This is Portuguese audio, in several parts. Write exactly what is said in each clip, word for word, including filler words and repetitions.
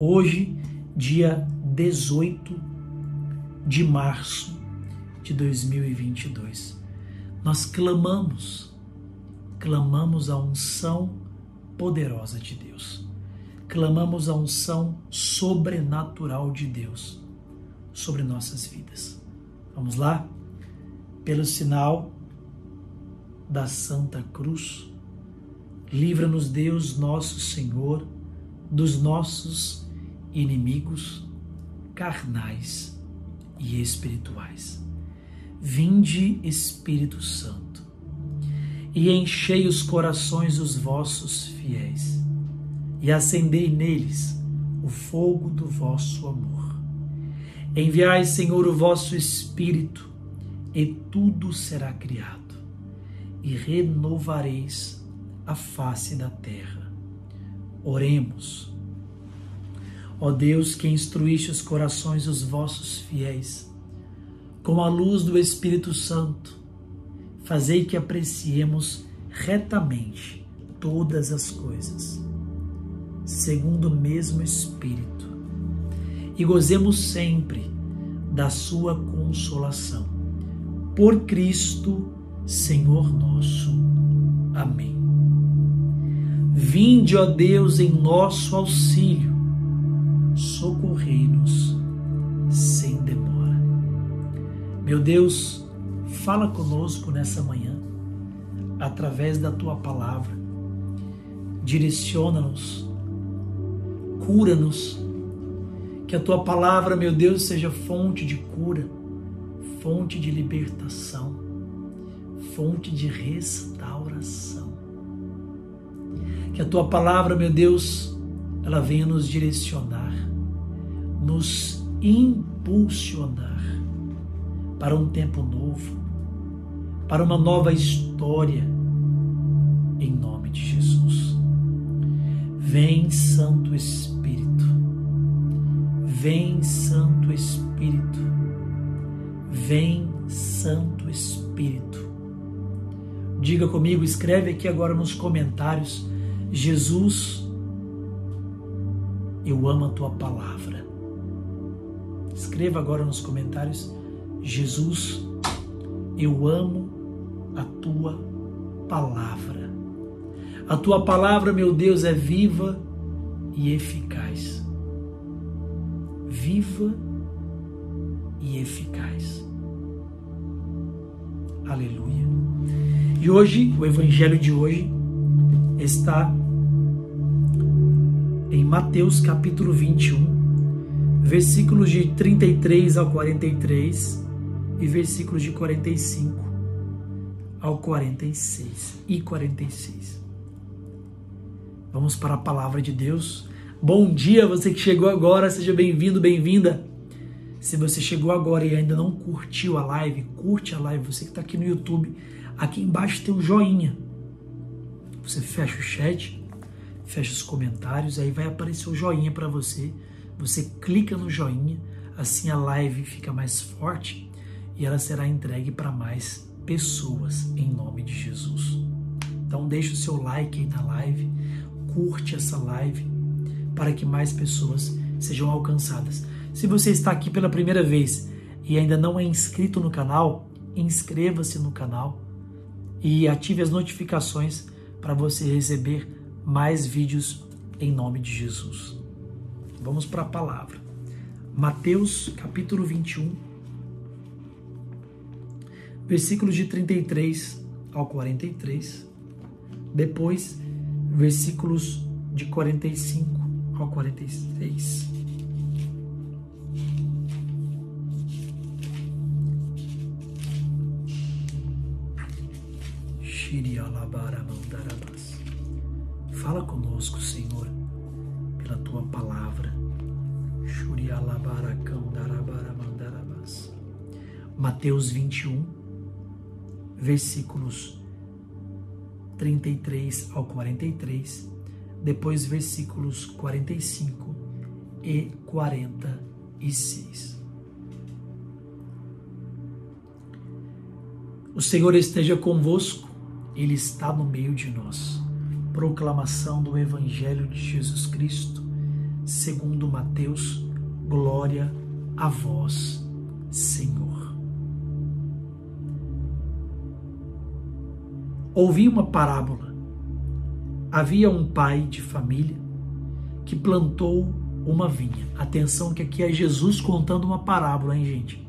Hoje, dia dezoito de março de dois mil e vinte e dois, nós clamamos, clamamos a unção poderosa de Deus, clamamos a unção sobrenatural de Deus sobre nossas vidas. Vamos lá? Pelo sinal da Santa Cruz, livra-nos Deus nosso Senhor dos nossos inimigos carnais e espirituais. Vinde, Espírito Santo, e enchei os corações dos vossos fiéis, e acendei neles o fogo do vosso amor. Enviai, Senhor, o vosso Espírito, e tudo será criado, e renovareis a face da terra. Oremos. Ó Deus, que instruíste os corações dos vossos fiéis, com a luz do Espírito Santo, fazei que apreciemos retamente todas as coisas, segundo o mesmo Espírito, e gozemos sempre da sua consolação. Por Cristo, Senhor nosso. Amém. Vinde, ó Deus, em nosso auxílio, socorrei-nos sem demora. Meu Deus, fala conosco nessa manhã, através da Tua Palavra. Direciona-nos, cura-nos, que a Tua Palavra, meu Deus, seja fonte de cura, fonte de libertação, fonte de restauração. Que a Tua Palavra, meu Deus, ela venha nos direcionar, nos impulsionar para um tempo novo, para uma nova história, em nome de Jesus. Vem, Santo Espírito, vem, Santo Espírito, vem, Santo Espírito. Diga comigo, escreve aqui agora nos comentários: Jesus, eu amo a Tua Palavra. Escreva agora nos comentários: Jesus, eu amo a Tua Palavra. A Tua Palavra, meu Deus, é viva e eficaz. Viva e eficaz. Aleluia. E hoje, o Evangelho de hoje está em Mateus capítulo vinte e um, versículos de trinta e três ao quarenta e três e versículos de quarenta e cinco ao quarenta e seis e quarenta e seis. Vamos para a palavra de Deus. Bom dia, você que chegou agora, seja bem-vindo, bem-vinda. Se você chegou agora e ainda não curtiu a live, curte a live. Você que está aqui no YouTube, aqui embaixo tem um joinha. Você fecha o chat, fecha os comentários, aí vai aparecer o joinha para você. Você clica no joinha, assim a live fica mais forte e ela será entregue para mais pessoas, em nome de Jesus. Então deixa o seu like aí na live, curte essa live para que mais pessoas sejam alcançadas. Se você está aqui pela primeira vez e ainda não é inscrito no canal, inscreva-se no canal e ative as notificações para você receber mais vídeos, em nome de Jesus. Vamos para a palavra. Mateus capítulo vinte e um, versículos de trinta e três ao quarenta e três, depois versículos de quarenta e cinco ao quarenta e seis. Xirialabaramandarabás. Fala conosco, Senhor, pela Tua Palavra. Mateus vinte e um, versículos trinta e três ao quarenta e três, depois versículos quarenta e cinco e quarenta e seis. O Senhor esteja convosco, Ele está no meio de nós. Proclamação do Evangelho de Jesus Cristo, segundo Mateus, glória a vós, Senhor. Ouvi uma parábola. Havia um pai de família que plantou uma vinha. Atenção que aqui é Jesus contando uma parábola, hein, gente?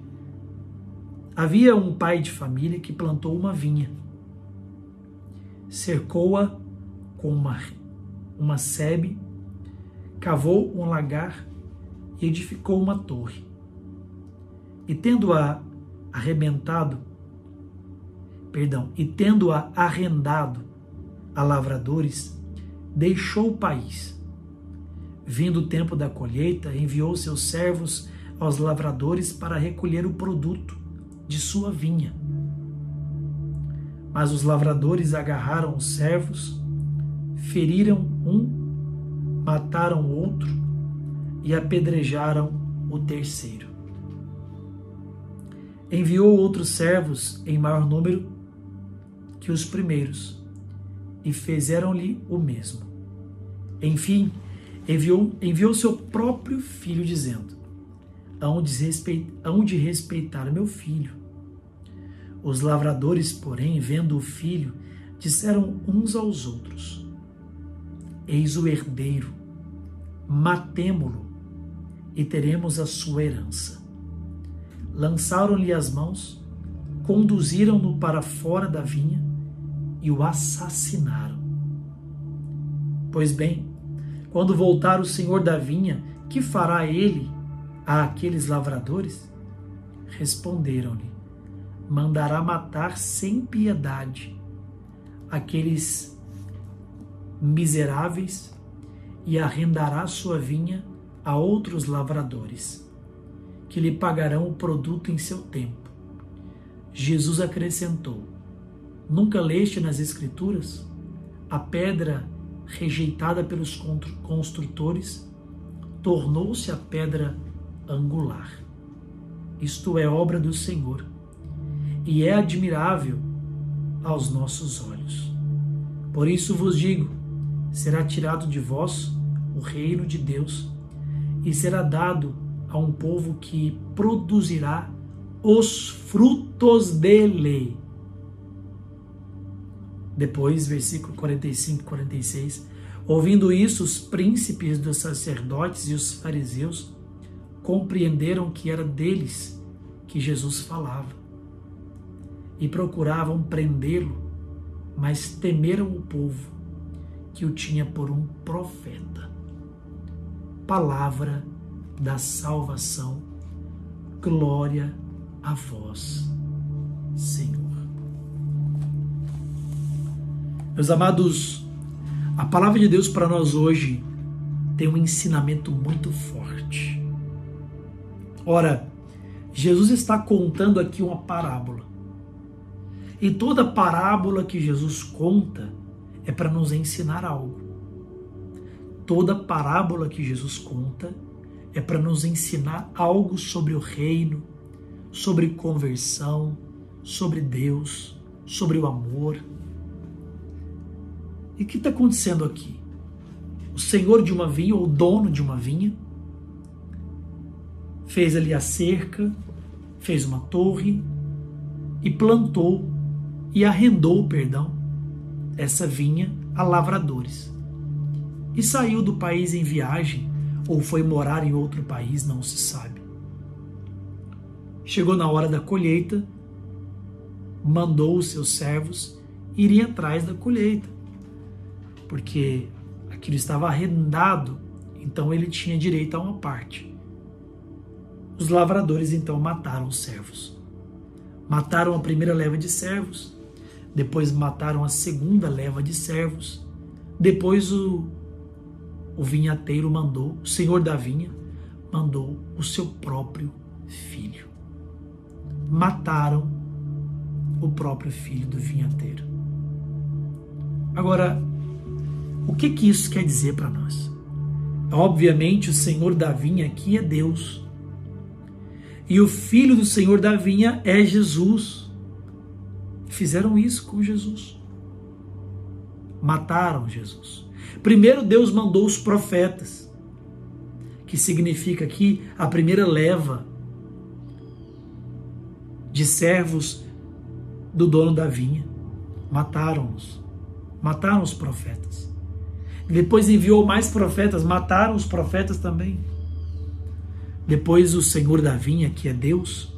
Havia um pai de família que plantou uma vinha. Cercou-a com uma, uma sebe, cavou um lagar e edificou uma torre. E tendo-a arrebentado, perdão, e tendo-a arrendado a lavradores, deixou o país. Vindo o tempo da colheita, enviou seus servos aos lavradores para recolher o produto de sua vinha. Mas os lavradores agarraram os servos, feriram um, mataram o outro e apedrejaram o terceiro. Enviou outros servos em maior número que os primeiros e fizeram-lhe o mesmo. Enfim, enviou, enviou seu próprio filho dizendo, hão de respeitar, hão de respeitar meu filho. Os lavradores, porém, vendo o filho, disseram uns aos outros, eis o herdeiro, matemo-lo e teremos a sua herança. Lançaram-lhe as mãos, conduziram-no para fora da vinha e o assassinaram. Pois bem, quando voltar o senhor da vinha, que fará ele a aqueles lavradores? Responderam-lhe, mandará matar sem piedade aqueles miseráveis e arrendará sua vinha a outros lavradores, que lhe pagarão o produto em seu tempo. Jesus acrescentou, nunca leste nas Escrituras, a pedra rejeitada pelos construtores tornou-se a pedra angular. Isto é obra do Senhor, e é admirável aos nossos olhos. Por isso vos digo, será tirado de vós o reino de Deus e será dado a um povo que produzirá os frutos dele. Depois, versículo quarenta e cinco e quarenta e seis, ouvindo isso, os príncipes dos sacerdotes e os fariseus compreenderam que era deles que Jesus falava. E procuravam prendê-lo, mas temeram o povo, que o tinha por um profeta. Palavra da salvação, glória a vós, Senhor. Meus amados, a palavra de Deus para nós hoje tem um ensinamento muito forte. Ora, Jesus está contando aqui uma parábola. E toda parábola que Jesus conta é para nos ensinar algo. Toda parábola que Jesus conta é para nos ensinar algo sobre o reino, sobre conversão, sobre Deus, sobre o amor. E o que está acontecendo aqui? O senhor de uma vinha, ou o dono de uma vinha, fez ali a cerca, fez uma torre e plantou e arrendou, perdão, essa vinha a lavradores. E saiu do país em viagem, ou foi morar em outro país, não se sabe. Chegou na hora da colheita, mandou os seus servos irem atrás da colheita, porque aquilo estava arrendado, então ele tinha direito a uma parte. Os lavradores então mataram os servos. Mataram a primeira leva de servos, depois mataram a segunda leva de servos, depois o, o vinhateiro mandou, o senhor da vinha mandou o seu próprio filho. Mataram o próprio filho do vinhateiro. Agora, o que que isso quer dizer para nós? Obviamente o senhor da vinha aqui é Deus, e o filho do senhor da vinha é Jesus. Fizeram isso com Jesus. Mataram Jesus. Primeiro Deus mandou os profetas. que significa aqui a primeira leva de servos do dono da vinha. Mataram-nos, mataram os profetas. Depois enviou mais profetas, mataram os profetas também. Depois o Senhor da vinha, que é Deus,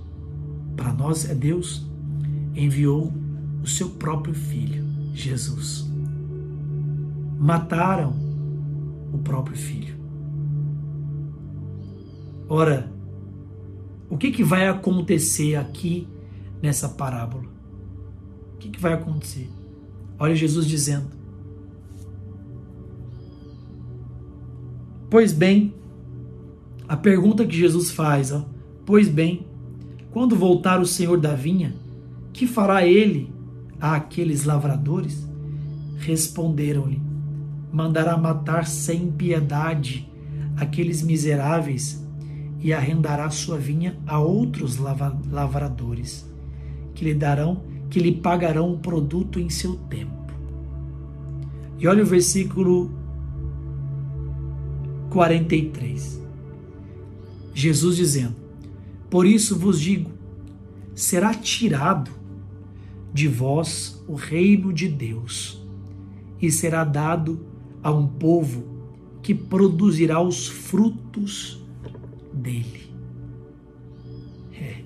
para nós é Deus, enviou o seu próprio filho, Jesus. Mataram o próprio filho. Ora, o que que vai acontecer aqui nessa parábola? O que que vai acontecer? Olha Jesus dizendo: pois bem, a pergunta que Jesus faz, ó, pois bem, quando voltar o Senhor da vinha, que fará ele àqueles lavradores? Responderam-lhe: mandará matar sem piedade aqueles miseráveis e arrendará sua vinha a outros lavradores, que lhe darão, que lhe pagarão o produto em seu tempo. E olha o versículo quarenta e três. Jesus dizendo: por isso vos digo, será tirado de vós o reino de Deus e será dado a um povo que produzirá os frutos dele. É.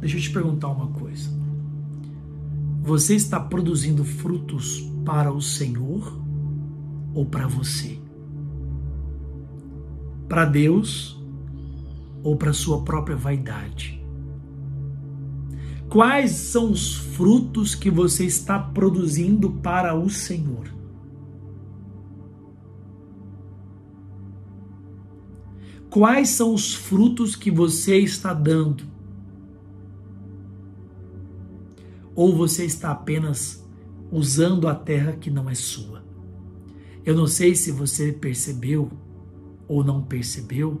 Deixa eu te perguntar uma coisa. Você está produzindo frutos para o Senhor ou para você? Para Deus ou para sua própria vaidade? Quais são os frutos que você está produzindo para o Senhor? Quais são os frutos que você está dando? Ou você está apenas usando a terra que não é sua? Eu não sei se você percebeu ou não percebeu,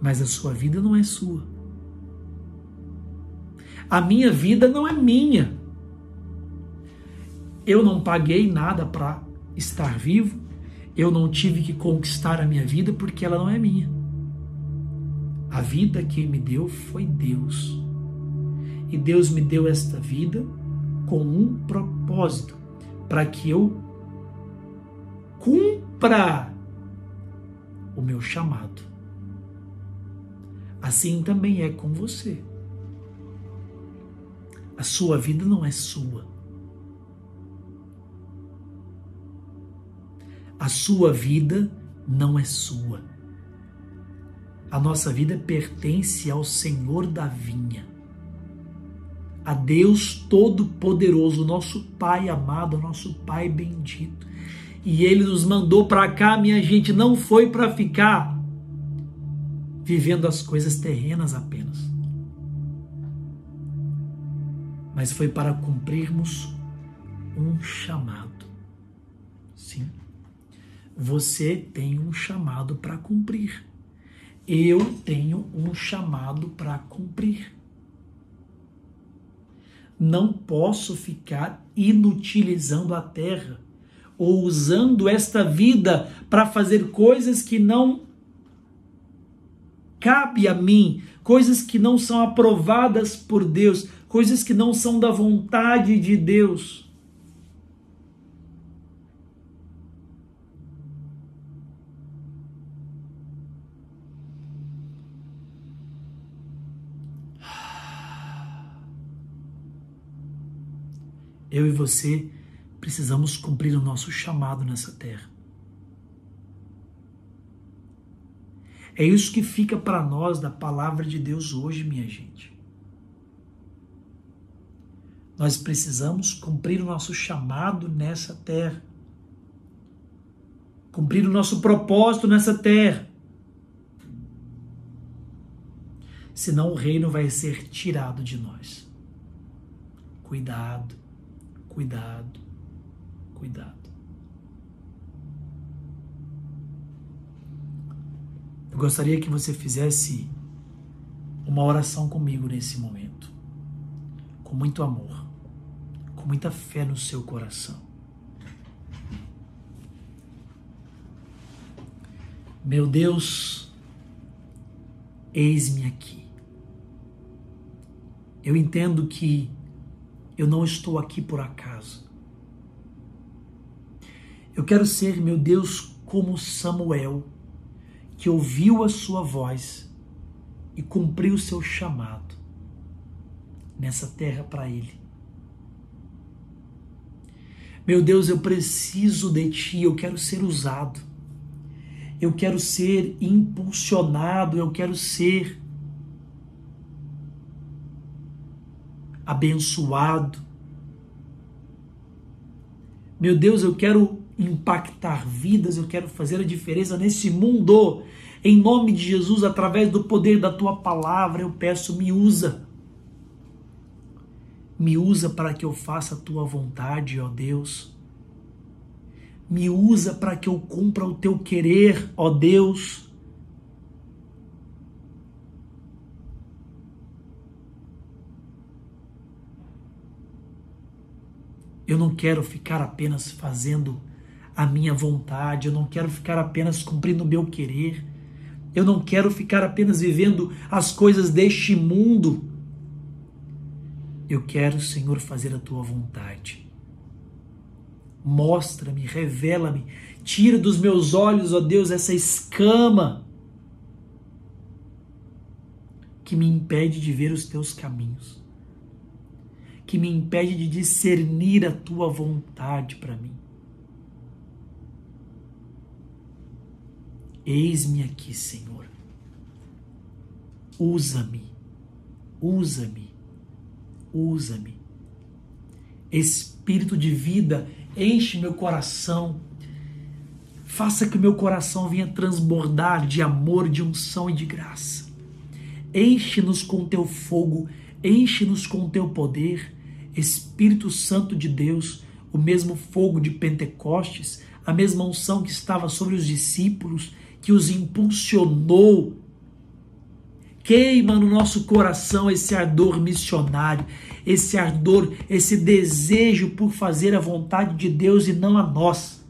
mas a sua vida não é sua. A minha vida não é minha. Eu não paguei nada para estar vivo. Eu não tive que conquistar a minha vida porque ela não é minha. A vida que me deu foi Deus. E Deus me deu esta vida com um propósito, para que eu cumpra o meu chamado. Assim também é com você. A sua vida não é sua. A sua vida não é sua. A nossa vida pertence ao Senhor da vinha, a Deus Todo-Poderoso, nosso Pai amado, nosso Pai bendito. E Ele nos mandou para cá, minha gente, não foi para ficar vivendo as coisas terrenas apenas, mas foi para cumprirmos um chamado. Sim, você tem um chamado para cumprir. Eu tenho um chamado para cumprir. Não posso ficar inutilizando a terra ou usando esta vida para fazer coisas que não cabe a mim, coisas que não são aprovadas por Deus, coisas que não são da vontade de Deus. Eu e você precisamos cumprir o nosso chamado nessa terra. É isso que fica para nós da palavra de Deus hoje, minha gente. Nós precisamos cumprir o nosso chamado nessa terra. Cumprir o nosso propósito nessa terra. Senão o reino vai ser tirado de nós. Cuidado, cuidado, cuidado. Eu gostaria que você fizesse uma oração comigo nesse momento. Com muito amor. Com muita fé no seu coração. Meu Deus, eis-me aqui. Eu entendo que eu não estou aqui por acaso. Eu quero ser, meu Deus, como Samuel, que ouviu a sua voz e cumpriu o seu chamado nessa terra para ele. Meu Deus, eu preciso de ti, eu quero ser usado, eu quero ser impulsionado, eu quero ser abençoado. Meu Deus, eu quero impactar vidas, eu quero fazer a diferença nesse mundo. Em nome de Jesus, através do poder da tua palavra, eu peço, me usa. Me usa para que eu faça a tua vontade, ó Deus. Me usa para que eu cumpra o teu querer, ó Deus. Eu não quero ficar apenas fazendo a minha vontade, eu não quero ficar apenas cumprindo o meu querer, eu não quero ficar apenas vivendo as coisas deste mundo. Eu quero, Senhor, fazer a Tua vontade. Mostra-me, revela-me, tira dos meus olhos, ó Deus, essa escama que me impede de ver os Teus caminhos, que me impede de discernir a Tua vontade para mim. Eis-me aqui, Senhor. Usa-me, usa-me. Usa-me. Espírito de vida, enche meu coração. Faça que o meu coração venha transbordar de amor, de unção e de graça. Enche-nos com teu fogo, enche-nos com teu poder. Espírito Santo de Deus, o mesmo fogo de Pentecostes, a mesma unção que estava sobre os discípulos, que os impulsionou. Queima no nosso coração esse ardor missionário, esse ardor, esse desejo por fazer a vontade de Deus e não a nossa.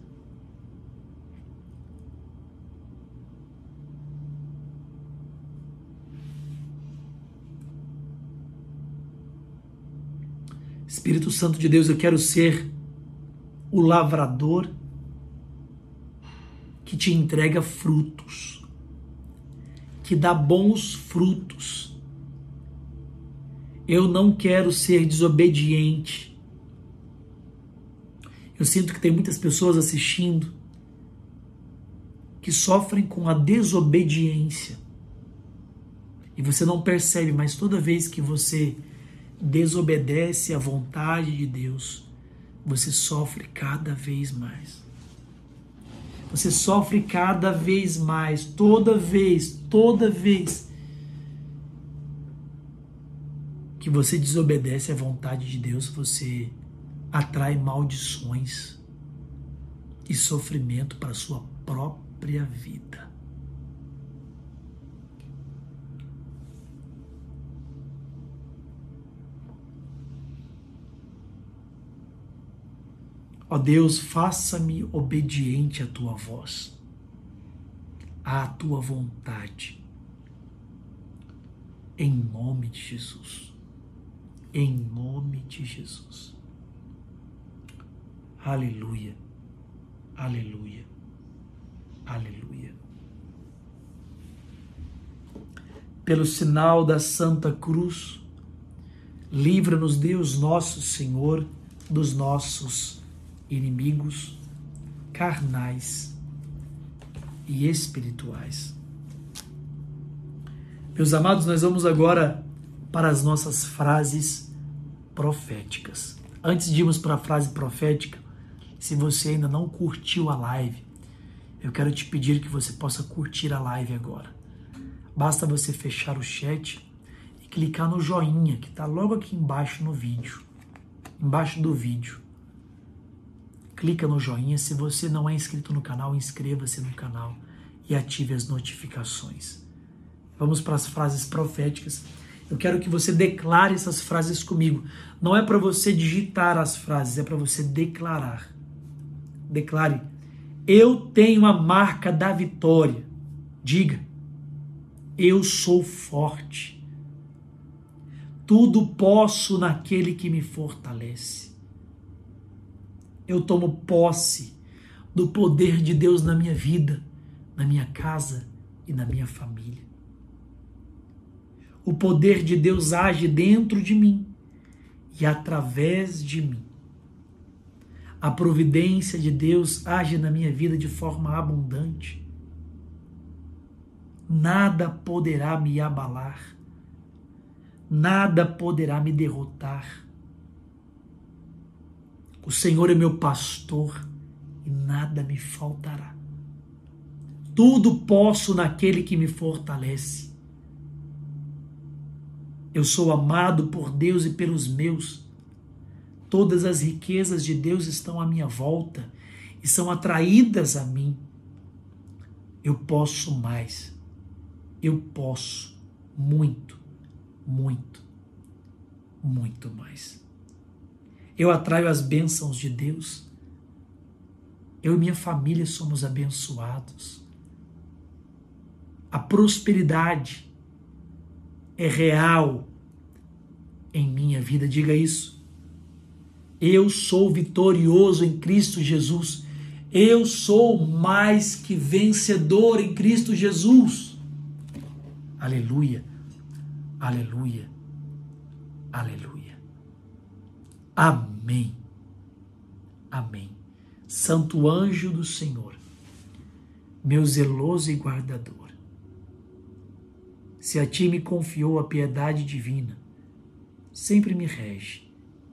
Espírito Santo de Deus, eu quero ser o lavrador que te entrega frutos, que dá bons frutos. Eu não quero ser desobediente. Eu sinto que tem muitas pessoas assistindo que sofrem com a desobediência. E você não percebe, mas toda vez que você desobedece à vontade de Deus, você sofre cada vez mais. Você sofre cada vez mais, toda vez, toda vez que você desobedece à vontade de Deus, você atrai maldições e sofrimento para a sua própria vida. Ó Deus, faça-me obediente à Tua voz, à Tua vontade, em nome de Jesus, em nome de Jesus. Aleluia, aleluia, aleluia. Pelo sinal da Santa Cruz, livra-nos, Deus nosso Senhor, dos nossos inimigos carnais e espirituais. Meus amados, nós vamos agora para as nossas frases proféticas. Antes de irmos para a frase profética, se você ainda não curtiu a live, eu quero te pedir que você possa curtir a live agora. Basta você fechar o chat e clicar no joinha que está logo aqui embaixo no vídeo, embaixo do vídeo. Clica no joinha. Se você não é inscrito no canal, inscreva-se no canal e ative as notificações. Vamos para as frases proféticas. Eu quero que você declare essas frases comigo. Não é para você digitar as frases, é para você declarar. Declare: eu tenho a marca da vitória. Diga, eu sou forte. Tudo posso naquele que me fortalece. Eu tomo posse do poder de Deus na minha vida, na minha casa e na minha família. O poder de Deus age dentro de mim e através de mim. A providência de Deus age na minha vida de forma abundante. Nada poderá me abalar. Nada poderá me derrotar. O Senhor é meu pastor e nada me faltará. Tudo posso naquele que me fortalece. Eu sou amado por Deus e pelos meus. Todas as riquezas de Deus estão à minha volta e são atraídas a mim. Eu posso mais. Eu posso muito, muito, muito mais. Eu atraio as bênçãos de Deus. Eu e minha família somos abençoados. A prosperidade é real em minha vida. Diga isso. Eu sou vitorioso em Cristo Jesus. Eu sou mais que vencedor em Cristo Jesus. Aleluia, aleluia, aleluia. Amém, amém. Santo anjo do Senhor, meu zeloso e guardador, se a ti me confiou a piedade divina, sempre me rege,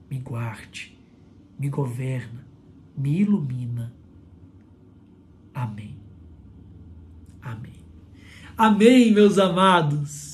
me guarde, me governa, me ilumina. Amém. Amém. Amém, meus amados.